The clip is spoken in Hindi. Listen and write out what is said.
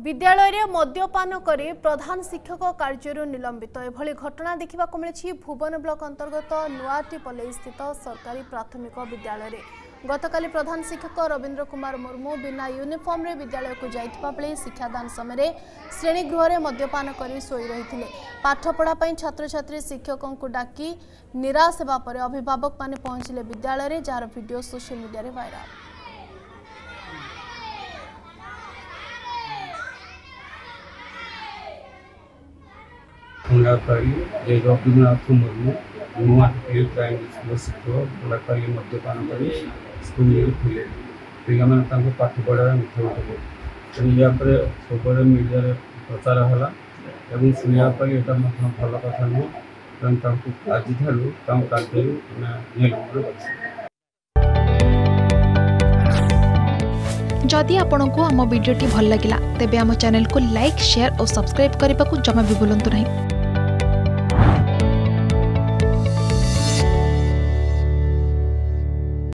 विद्यालय रे मद्यपान करी प्रधान शिक्षक कार्य निलंबित एभली घटना देखा मिली। भुवन ब्लॉक अंतर्गत नुआटीपल्ली स्थित सरकारी प्राथमिक विद्यालय में गतकाली प्रधान शिक्षक रवीन्द्र कुमार मुर्मू बिना यूनिफॉर्म रे विद्यालय को जाइतबा बेले शिक्षादान समय श्रेणीगृह में मद्यपान कर सोई रही पाठपढ़ा छात्र छात्री शिक्षक को डाकी निराश होगापर अभिभावक मैंने पहुंचले विद्यालय में, जार भिडियो सोशल मीडिया वायरल। कलाकारी रबीन्द्रनाथ मुर्मू नुआ प्राइमरी स्कूल शिक्षक कलाकारी मद्यपान कर स्कूल खुले पे मैंने पाठ पढ़ा मिथ्या तेनाली या सब मीडिया प्रचार है और शुणापी एटा भल कथा नुह तेनाली आज कार्य जदि आपंक आम भिडी भल लगा तेब आम चैनल को लाइक शेयर और सब्सक्राइब करने को जमा भी भूलु ना।